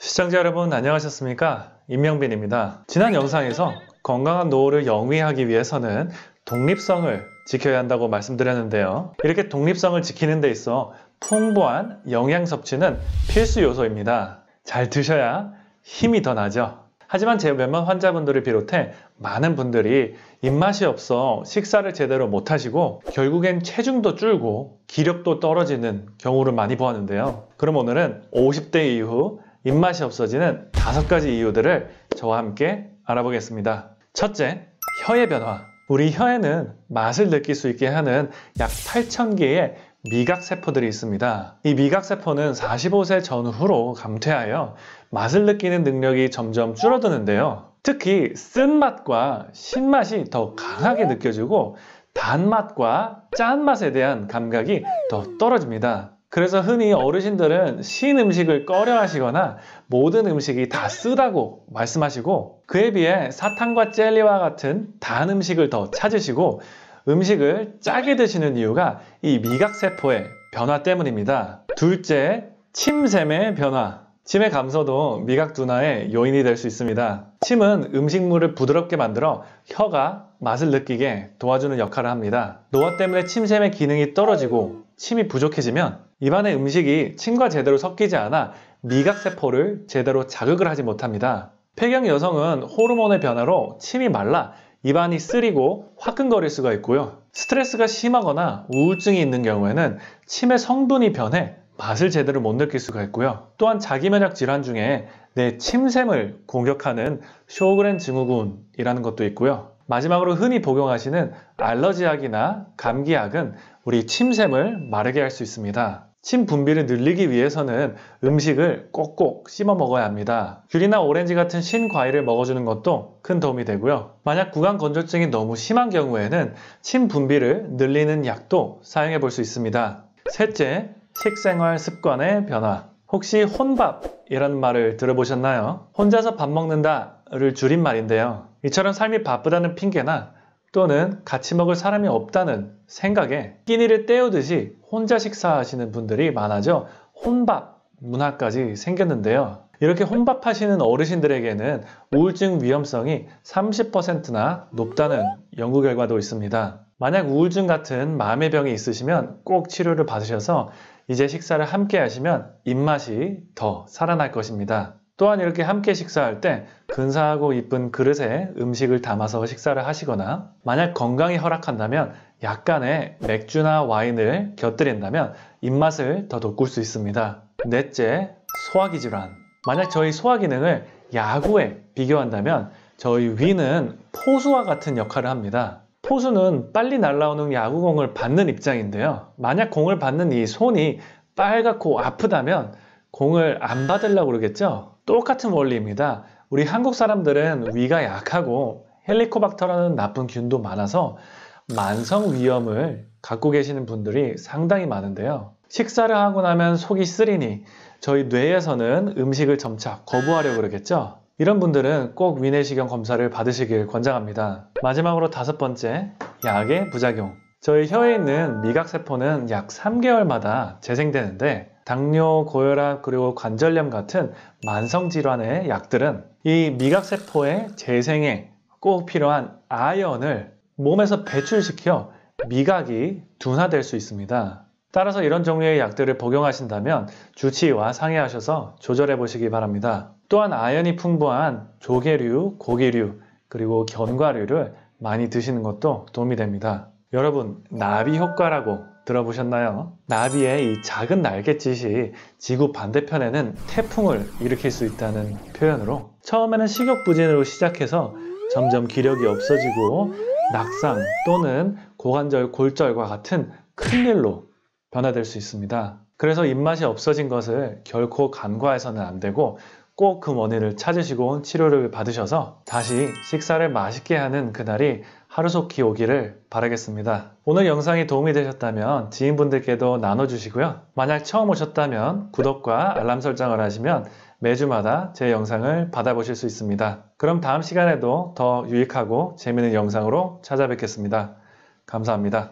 시청자 여러분 안녕하셨습니까? 임명빈입니다. 지난 영상에서 건강한 노후를 영위하기 위해서는 독립성을 지켜야 한다고 말씀드렸는데요. 이렇게 독립성을 지키는 데 있어 풍부한 영양 섭취는 필수 요소입니다. 잘 드셔야 힘이 더 나죠. 하지만 제 몇몇 환자분들을 비롯해 많은 분들이 입맛이 없어 식사를 제대로 못하시고 결국엔 체중도 줄고 기력도 떨어지는 경우를 많이 보았는데요. 그럼 오늘은 50대 이후 입맛이 없어지는 5가지 이유들을 저와 함께 알아보겠습니다. 첫째, 혀의 변화. 우리 혀에는 맛을 느낄 수 있게 하는 약 8,000개의 미각세포들이 있습니다. 이 미각세포는 45세 전후로 감퇴하여 맛을 느끼는 능력이 점점 줄어드는데요. 특히 쓴맛과 신맛이 더 강하게 느껴지고 단맛과 짠맛에 대한 감각이 더 떨어집니다. 그래서 흔히 어르신들은 신 음식을 꺼려 하시거나 모든 음식이 다 쓰다고 말씀하시고, 그에 비해 사탕과 젤리와 같은 단 음식을 더 찾으시고 음식을 짜게 드시는 이유가 이 미각세포의 변화 때문입니다. 둘째, 침샘의 변화. 침의 감소도 미각 둔화의 요인이 될 수 있습니다. 침은 음식물을 부드럽게 만들어 혀가 맛을 느끼게 도와주는 역할을 합니다. 노화 때문에 침샘의 기능이 떨어지고 침이 부족해지면 입안의 음식이 침과 제대로 섞이지 않아 미각세포를 제대로 자극을 하지 못합니다. 폐경 여성은 호르몬의 변화로 침이 말라 입안이 쓰리고 화끈거릴 수가 있고요. 스트레스가 심하거나 우울증이 있는 경우에는 침의 성분이 변해 맛을 제대로 못 느낄 수가 있고요. 또한 자기면역 질환 중에 내 침샘을 공격하는 쇼그렌 증후군이라는 것도 있고요. 마지막으로 흔히 복용하시는 알러지약이나 감기약은 우리 침샘을 마르게 할 수 있습니다. 침 분비를 늘리기 위해서는 음식을 꼭꼭 씹어 먹어야 합니다. 귤이나 오렌지 같은 신과일을 먹어주는 것도 큰 도움이 되고요. 만약 구강건조증이 너무 심한 경우에는 침 분비를 늘리는 약도 사용해 볼 수 있습니다. 셋째, 식생활 습관의 변화. 혹시 혼밥이라는 말을 들어보셨나요? 혼자서 밥 먹는다를 줄인 말인데요. 이처럼 삶이 바쁘다는 핑계나 또는 같이 먹을 사람이 없다는 생각에 끼니를 때우듯이 혼자 식사하시는 분들이 많아져 혼밥 문화까지 생겼는데요. 이렇게 혼밥하시는 어르신들에게는 우울증 위험성이 30%나 높다는 연구 결과도 있습니다. 만약 우울증 같은 마음의 병이 있으시면 꼭 치료를 받으셔서 이제 식사를 함께 하시면 입맛이 더 살아날 것입니다. 또한 이렇게 함께 식사할 때 근사하고 이쁜 그릇에 음식을 담아서 식사를 하시거나, 만약 건강이 허락한다면 약간의 맥주나 와인을 곁들인다면 입맛을 더 돋굴 수 있습니다. 넷째, 소화기 질환. 만약 저희 소화 기능을 야구에 비교한다면 저희 위는 포수와 같은 역할을 합니다. 포수는 빨리 날아오는 야구공을 받는 입장인데요. 만약 공을 받는 이 손이 빨갛고 아프다면 공을 안 받으려고 그러겠죠? 똑같은 원리입니다. 우리 한국 사람들은 위가 약하고 헬리코박터라는 나쁜 균도 많아서 만성 위염을 갖고 계시는 분들이 상당히 많은데요. 식사를 하고 나면 속이 쓰리니 저희 뇌에서는 음식을 점차 거부하려고 그러겠죠? 이런 분들은 꼭 위내시경 검사를 받으시길 권장합니다. 마지막으로 5번째, 약의 부작용. 저희 혀에 있는 미각세포는 약 3개월마다 재생되는데 당뇨, 고혈압, 그리고 관절염 같은 만성질환의 약들은 이 미각세포의 재생에 꼭 필요한 아연을 몸에서 배출시켜 미각이 둔화될 수 있습니다. 따라서 이런 종류의 약들을 복용하신다면 주치의와 상의하셔서 조절해 보시기 바랍니다. 또한 아연이 풍부한 조개류, 고기류, 그리고 견과류를 많이 드시는 것도 도움이 됩니다. 여러분, 나비 효과라고 들어보셨나요? 나비의 이 작은 날갯짓이 지구 반대편에는 태풍을 일으킬 수 있다는 표현으로, 처음에는 식욕부진으로 시작해서 점점 기력이 없어지고 낙상 또는 고관절 골절과 같은 큰일로 변화될 수 있습니다. 그래서 입맛이 없어진 것을 결코 간과해서는 안 되고 꼭 그 원인을 찾으시고 치료를 받으셔서 다시 식사를 맛있게 하는 그날이 하루속히 오기를 바라겠습니다. 오늘 영상이 도움이 되셨다면 지인분들께도 나눠주시고요. 만약 처음 오셨다면 구독과 알람 설정을 하시면 매주마다 제 영상을 받아보실 수 있습니다. 그럼 다음 시간에도 더 유익하고 재미있는 영상으로 찾아뵙겠습니다. 감사합니다.